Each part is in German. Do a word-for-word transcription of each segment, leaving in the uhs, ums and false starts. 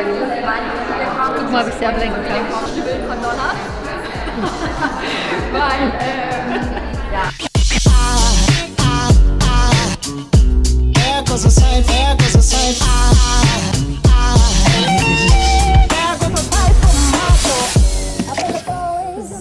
Guck mal, ob ich sie ablenken kann. Weil, ähm, ja.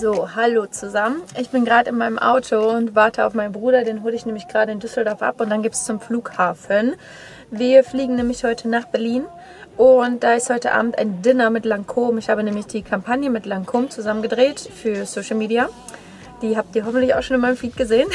So, hallo zusammen. Ich bin gerade in meinem Auto und warte auf meinen Bruder. Den hole ich nämlich gerade in Düsseldorf ab und dann gibt es zum Flughafen. Wir fliegen nämlich heute nach Berlin. Und da ist heute Abend ein Dinner mit Lancôme. Ich habe nämlich die Kampagne mit Lancôme zusammengedreht für Social Media. Die habt ihr hoffentlich auch schon in meinem Feed gesehen.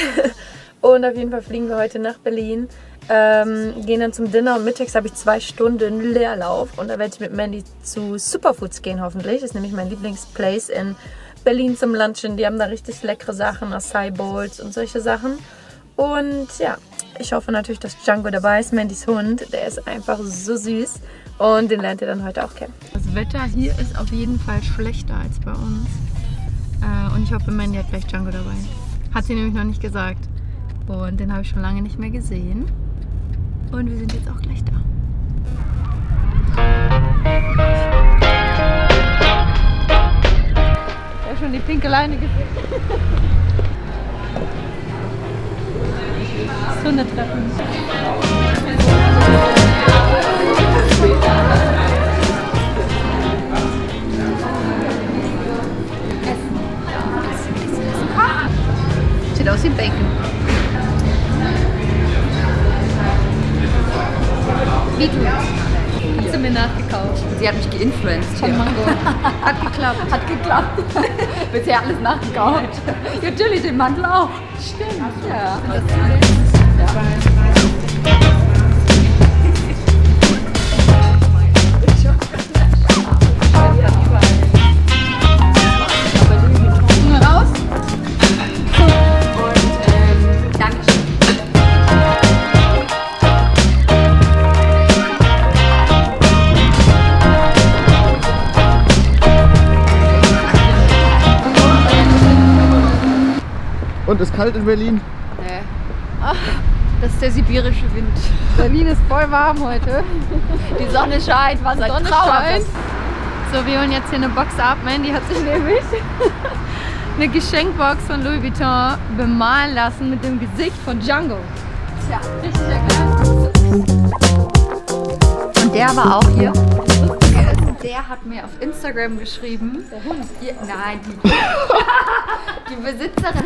Und auf jeden Fall fliegen wir heute nach Berlin, ähm, gehen dann zum Dinner und mittags habe ich zwei Stunden Leerlauf. Und da werde ich mit Mandy zu Superfoods gehen hoffentlich. Das ist nämlich mein Lieblingsplace in Berlin zum Lunchen. Die haben da richtig leckere Sachen, Acai Bowls und solche Sachen. Und ja, ich hoffe natürlich, dass Django dabei ist, Mandys Hund. Der ist einfach so süß. Und den lernt ihr dann heute auch kennen. Das Wetter hier ist auf jeden Fall schlechter als bei uns. Äh, und ich hoffe, Mandy hat gleich Django dabei. Hat sie nämlich noch nicht gesagt. Und den habe ich schon lange nicht mehr gesehen. Und wir sind jetzt auch gleich da. Ich habe schon die pinke Leine gesehen. Das Hundetreffen. Sieht aus wie Bacon. Wie du? Hat sie mir nachgekauft. Sie hat mich geinfluenced hier. Hat geklappt. Hat geklappt. Bisher alles nachgekauft. Ja, natürlich, den Mantel auch. Stimmt. Ja. Ja. Und ist kalt in Berlin? Nee. Ach, das ist der sibirische Wind. Berlin ist voll warm heute. Die Sonne scheint, was ein Traumhaft. So, wir holen jetzt hier eine Box ab. Mandy hat sich nämlich eine Geschenkbox von Louis Vuitton bemalen lassen mit dem Gesicht von Django. Tja, richtig erkannt. Und der war auch hier. Der hat mir auf Instagram geschrieben. Der Hund? Ja, nein, die, die Besitzerin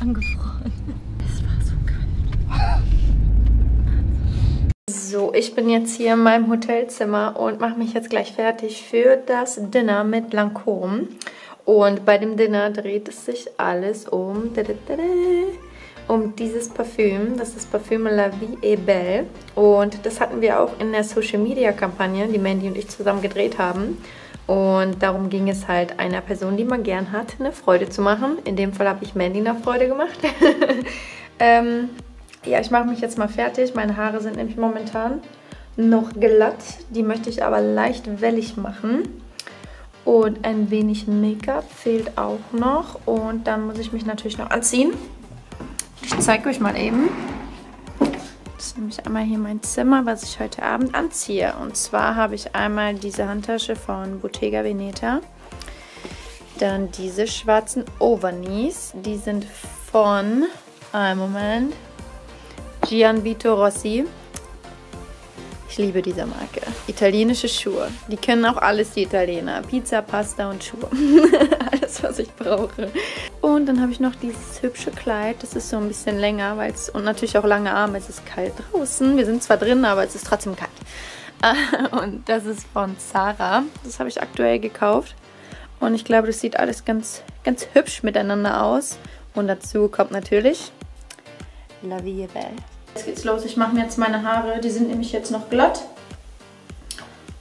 angefroren. Es war so kalt. So, ich bin jetzt hier in meinem Hotelzimmer und mache mich jetzt gleich fertig für das Dinner mit Lancôme. Und bei dem Dinner dreht es sich alles um um dieses Parfüm. Das ist das Parfüm La Vie et Belle. Und das hatten wir auch in der Social Media Kampagne, die Mandy und ich zusammen gedreht haben. Und darum ging es halt, einer Person, die man gern hat, eine Freude zu machen. In dem Fall habe ich Mandy eine Freude gemacht. ähm, ja, ich mache mich jetzt mal fertig. Meine Haare sind nämlich momentan noch glatt. Die möchte ich aber leicht wellig machen. Und ein wenig Make-up fehlt auch noch. Und dann muss ich mich natürlich noch anziehen. Ich zeige euch mal eben. Das ist nämlich einmal hier mein Zimmer, was ich heute Abend anziehe. Und zwar habe ich einmal diese Handtasche von Bottega Veneta. Dann diese schwarzen Overknees. Die sind von, einen Moment, Gianvito Rossi. Ich liebe diese Marke. Italienische Schuhe. Die kennen auch alles, die Italiener. Pizza, Pasta und Schuhe. Alles, was ich brauche. Und dann habe ich noch dieses hübsche Kleid. Das ist so ein bisschen länger, weil es, und natürlich auch lange Arme. Es ist kalt draußen. Wir sind zwar drin, aber es ist trotzdem kalt. Und das ist von Zara. Das habe ich aktuell gekauft. Und ich glaube, das sieht alles ganz, ganz hübsch miteinander aus. Und dazu kommt natürlich La Vie et Belle. Jetzt geht's los. Ich mache mir jetzt meine Haare. Die sind nämlich jetzt noch glatt.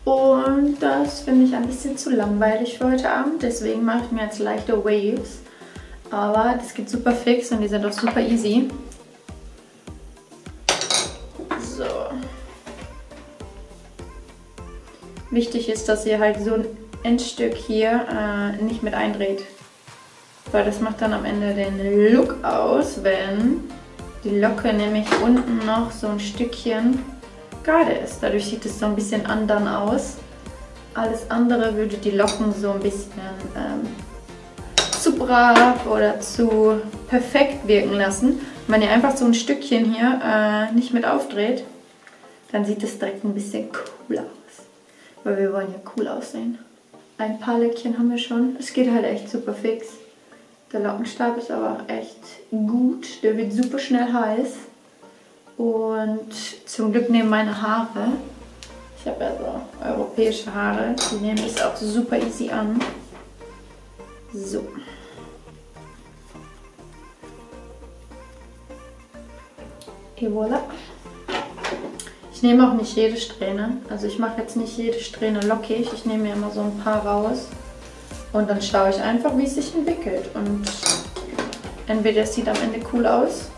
Und das finde ich ein bisschen zu langweilig für heute Abend. Deswegen mache ich mir jetzt leichte Waves. Aber das geht super fix und die sind auch super easy. So. Wichtig ist, dass ihr halt so ein Endstück hier äh, nicht mit eindreht. Weil das macht dann am Ende den Look aus, wenn die Locke nämlich unten noch so ein Stückchen gerade ist. Dadurch sieht es so ein bisschen andern aus. Alles andere würde die Locken so ein bisschen ähm, zu brav oder zu perfekt wirken lassen. Wenn ihr einfach so ein Stückchen hier äh, nicht mit aufdreht, dann sieht es direkt ein bisschen cooler aus. Weil wir wollen ja cool aussehen. Ein paar Löckchen haben wir schon. Es geht halt echt super fix. Der Lockenstab ist aber echt gut. Der wird super schnell heiß. Und zum Glück nehmen meine Haare, ich habe ja so europäische Haare, die nehmen es auch super easy an. So. Et voilà. Ich nehme auch nicht jede Strähne. Also ich mache jetzt nicht jede Strähne lockig. Ich nehme mir immer so ein paar raus. Und dann schaue ich einfach, wie es sich entwickelt. Und entweder es sieht am Ende cool aus.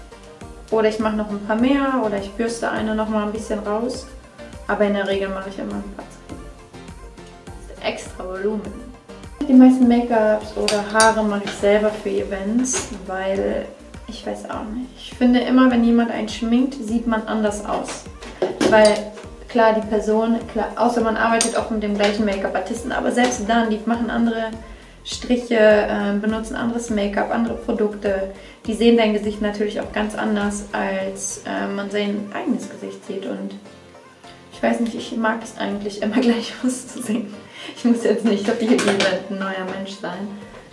Oder ich mache noch ein paar mehr oder ich bürste eine noch mal ein bisschen raus. Aber in der Regel mache ich immer ein paar Sachen. Extra Volumen. Die meisten Make-ups oder Haare mache ich selber für Events, weil ich weiß auch nicht. Ich finde immer, wenn jemand einen schminkt, sieht man anders aus. Weil klar, die Person, klar, außer man arbeitet auch mit dem gleichen Make-up-Artisten, aber selbst dann, die machen andere Striche, äh, benutzen anderes Make-up, andere Produkte. Die sehen dein Gesicht natürlich auch ganz anders, als äh, man sein eigenes Gesicht sieht. Und ich weiß nicht, ich mag es eigentlich, immer gleich auszusehen. Ich muss jetzt nicht auf jeden Fall ein neuer Mensch sein.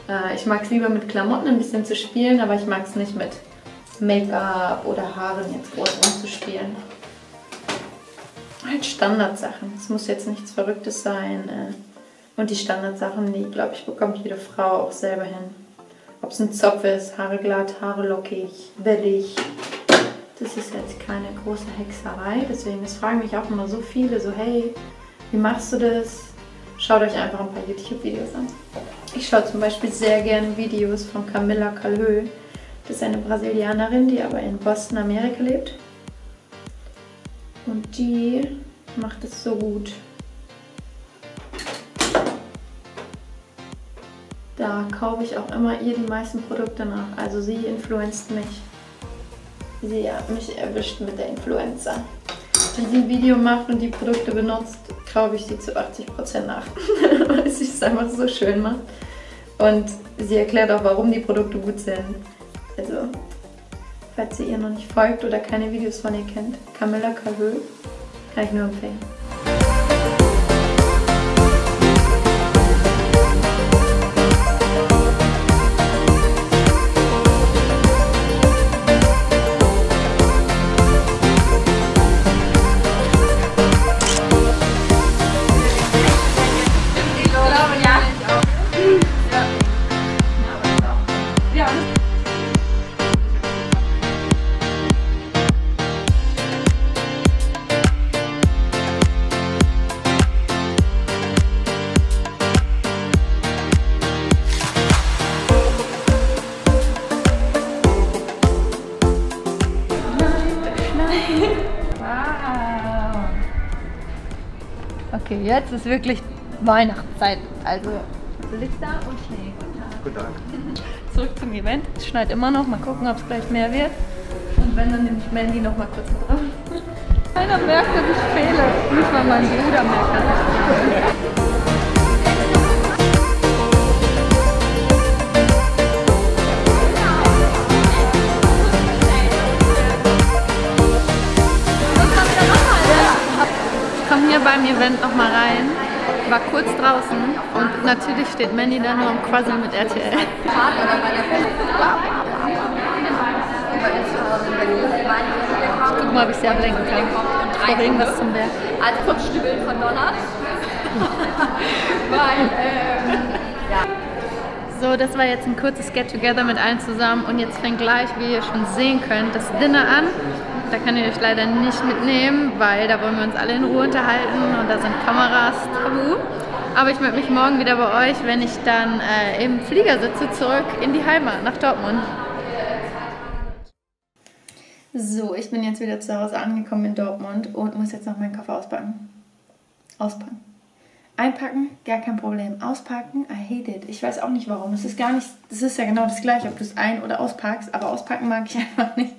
Äh, ich mag es lieber mit Klamotten ein bisschen zu spielen, aber ich mag es nicht mit Make-up oder Haaren jetzt groß rumzuspielen. Halt Standardsachen. Es muss jetzt nichts Verrücktes sein. Äh, Und die Standardsachen, die, glaube ich, bekommt jede Frau auch selber hin. Ob es ein Zopf ist, Haare glatt, Haare lockig, wellig. Das ist jetzt keine große Hexerei. Deswegen, das fragen mich auch immer so viele, so hey, wie machst du das? Schaut euch einfach ein paar YouTube-Videos an. Ich schaue zum Beispiel sehr gerne Videos von Camila Cabello. Das ist eine Brasilianerin, die aber in Boston, Amerika lebt. Und die macht es so gut. Da kaufe ich auch immer ihr die meisten Produkte nach. Also sie influenzt mich. Sie hat mich erwischt mit der Influencer. Wenn sie ein Video macht und die Produkte benutzt, kaufe ich sie zu achtzig Prozent nach. Weil sie es einfach so schön macht. Und sie erklärt auch, warum die Produkte gut sind. Also, falls ihr ihr noch nicht folgt oder keine Videos von ihr kennt, Camila Cabello, kann ich nur empfehlen. Jetzt ist wirklich Weihnachtszeit, also Lichter und Schnee. Guten Tag. Guten Tag. Zurück zum Event. Es schneit immer noch, mal gucken, ob es gleich mehr wird. Und wenn, dann nehme ich Mandy noch mal kurz mit drauf. Keiner merkt, dass ich fehle. Nicht mal mein Bruder merkt, dass ich fehle. Beim Event noch mal rein, war kurz draußen und natürlich steht Mandy da nur am Quasseln mit R T L. Ich guck mal, ob ich sie ablenken kann. Ich brauche irgendwas zum Berg. Als Kopfstübeln von Donner. So, das war jetzt ein kurzes Get-Together mit allen zusammen und jetzt fängt gleich, wie ihr schon sehen könnt, das Dinner an. Da kann ich euch leider nicht mitnehmen, weil da wollen wir uns alle in Ruhe unterhalten und da sind Kameras tabu. Aber ich melde mich morgen wieder bei euch, wenn ich dann äh, im Flieger sitze, zurück in die Heimat, nach Dortmund. So, ich bin jetzt wieder zu Hause angekommen in Dortmund und muss jetzt noch meinen Koffer auspacken. Auspacken. Einpacken, gar kein Problem. Auspacken, I hate it. Ich weiß auch nicht warum. Es ist gar nicht, es ist ja genau das Gleiche, ob du es ein- oder auspackst, aber auspacken mag ich einfach nicht.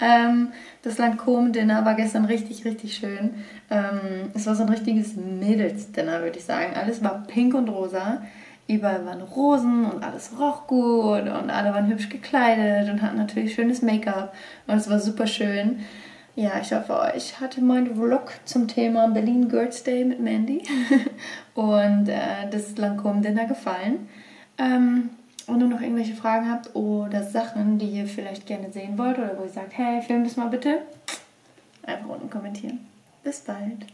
Ähm, das Lancôme-Dinner war gestern richtig, richtig schön. Ähm, es war so ein richtiges Mädels-Dinner, würde ich sagen. Alles war pink und rosa. Überall waren Rosen und alles roch gut und alle waren hübsch gekleidet und hatten natürlich schönes Make-up. Und es war super schön. Ja, ich hoffe, ich hatte meinen Vlog zum Thema Berlin Girls Day mit Mandy und äh, das Lancôme-Dinner gefallen. Ähm, und ihr noch irgendwelche Fragen habt oder Sachen, die ihr vielleicht gerne sehen wollt oder wo ihr sagt, hey, film das mal bitte, einfach unten kommentieren. Bis bald.